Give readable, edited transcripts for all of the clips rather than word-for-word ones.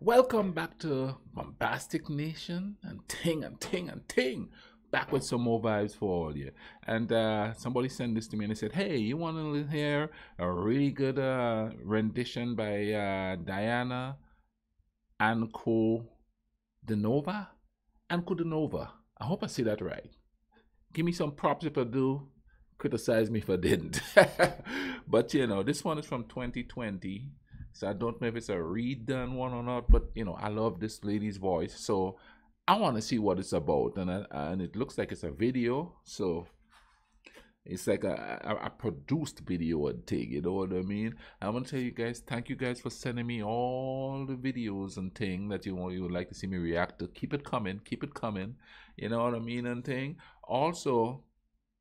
Welcome back to Bombastic Nation and ting. Back with some more vibes for all you. And somebody sent this to me and they said, hey, you want to hear a really good rendition by Diana Ankudinova? I hope I say that right. Give me some props if I do. Criticize me if I didn't. But you know, this one is from 2020. So I don't know if it's a redone one or not, but you know, I love this lady's voice. So I want to see what it's about. And it looks like it's a video. So it's like a produced video and thing, you know what I mean? I want to tell you guys, thank you guys for sending me all the videos and thing that you would like to see me react to. Keep it coming, You know what I mean and thing. Also,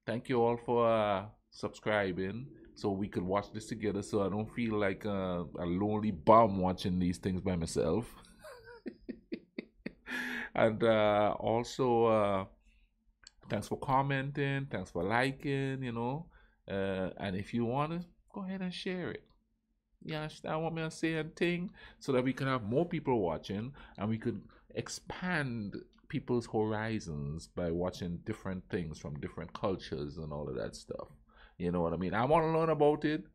thank you all for subscribing. So we could watch this together, so I don't feel like a lonely bum watching these things by myself. And also, thanks for commenting, thanks for liking, you know. And if you want to, go ahead and share it. Yeah, I want me to say a thing so that we can have more people watching and we could expand people's horizons by watching different things from different cultures and all of that stuff. You know what I mean? I want to learn about it.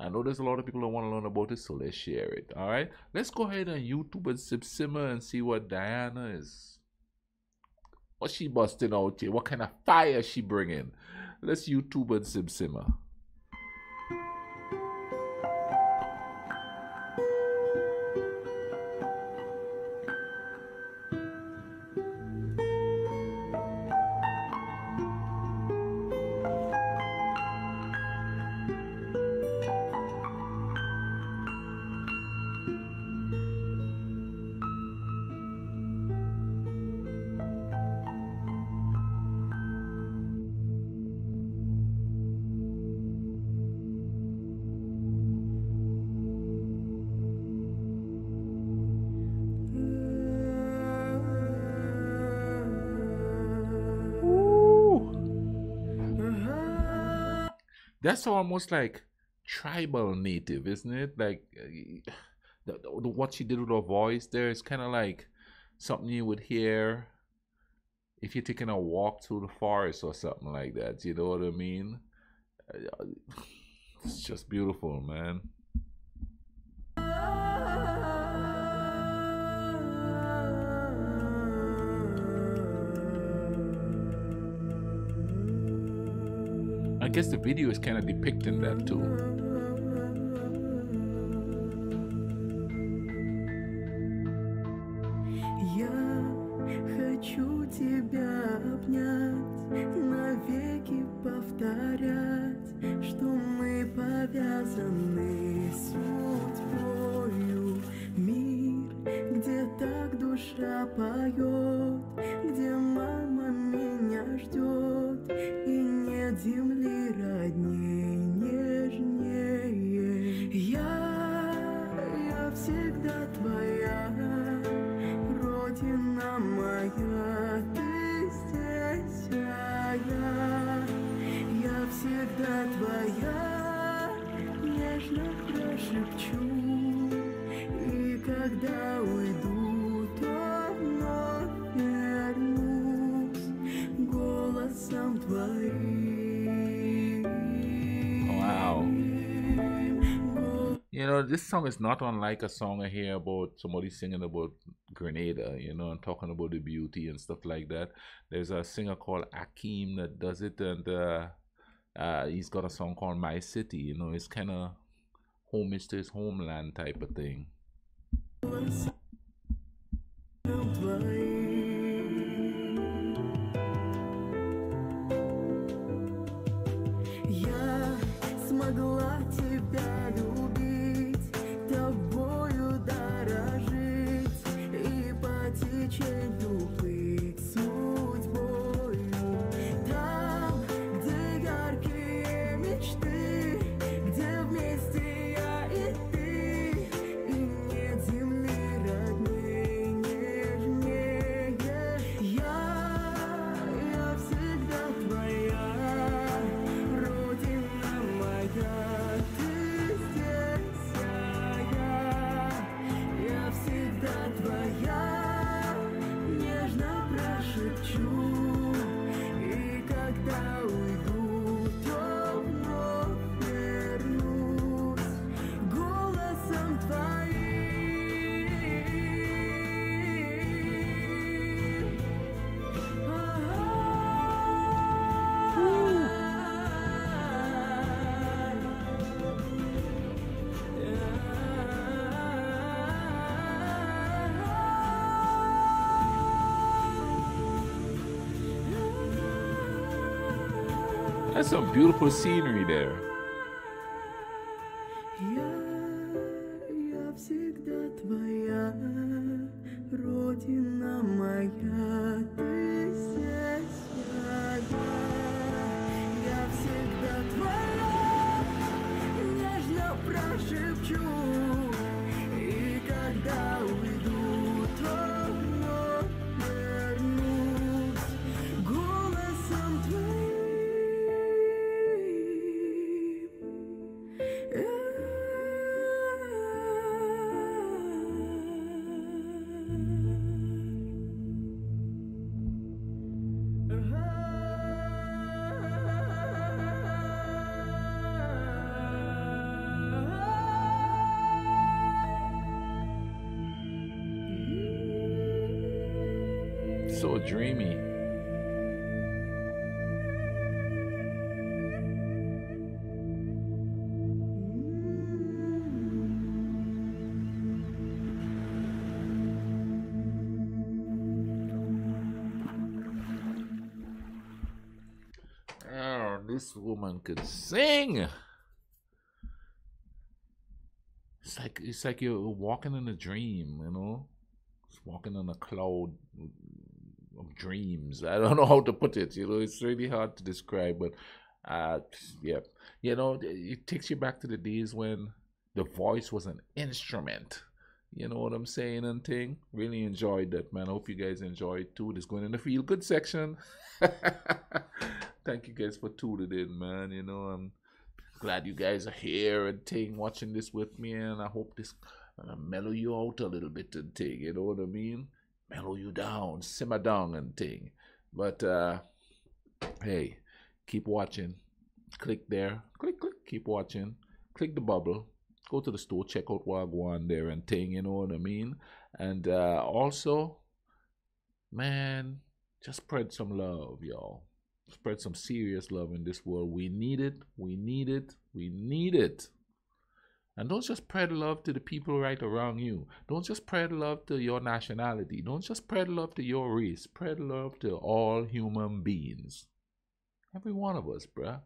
I know there's a lot of people that want to learn about it, so let's share it. All right? Let's go ahead on YouTube and simmer and see what Diana is. What she busting out here? What kind of fire she bringing? Let's YouTube and simmer. That's almost like tribal native, isn't it? Like what she did with her voice there is kind of like something you would hear if you're taking a walk through the forest or something like that. You know what I mean? It's just beautiful, man. I guess the video is kind of depicting that too. Земли родней, нежнее. Я всегда твоя, Родина моя, ты здесь, а я всегда твоя, нежно прошепчу, и когда уйду, то вновь вернусь голосом твоим. You know, this song is not unlike a song I hear about somebody singing about Grenada, you know, and talking about the beauty and stuff like that. There's a singer called Akeem that does it, and he's got a song called My City. You know, it's kind of homage to his homeland type of thing. That's some beautiful scenery there. Я всегда твоя, родина моя, ты здесь моя. Я всегда твоя, нежно прошепчу, и когда уйду, то вновь вернусь голосом твоим. So dreamy. Oh, this woman could sing. It's like you're walking in a dream, you know? It's walking in a cloud of dreams. I don't know how to put it, you know, it's really hard to describe, but yeah, you know, it takes you back to the days when the voice was an instrument, you know what I'm saying, and thing. Really enjoyed that, man. I hope you guys enjoyed too. This going in the feel good section. Thank you guys for tuning in, man. You know, I'm glad you guys are here and thing, watching this with me, and I hope this mellow you out a little bit and thing, you know what I mean? Mellow you down, simmer down and thing. But hey, keep watching. Click there, click, click, keep watching. Click the bubble, go to the store, check out Wagwan there and thing, you know what I mean? And also, man, just spread some love, y'all. Spread some serious love in this world. We need it, we need it, we need it. And don't just spread love to the people right around you. Don't just spread love to your nationality. Don't just spread love to your race. Spread love to all human beings. Every one of us, bruh.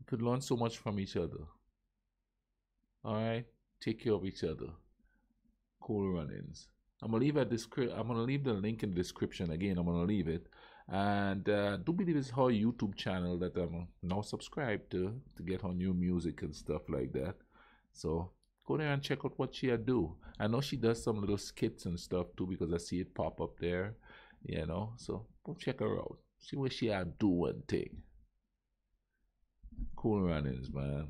We could learn so much from each other. Alright? Take care of each other. Cool run-ins. I'm going to leave the link in the description. Again, I'm going to leave it. And do believe it's her YouTube channel that I'm now subscribed to get her new music and stuff like that. So go there and check out what she'll do. I know she does some little skits and stuff too, because I see it pop up there, you know. So go check her out. See what she'll do and thing. Cool runnings, man.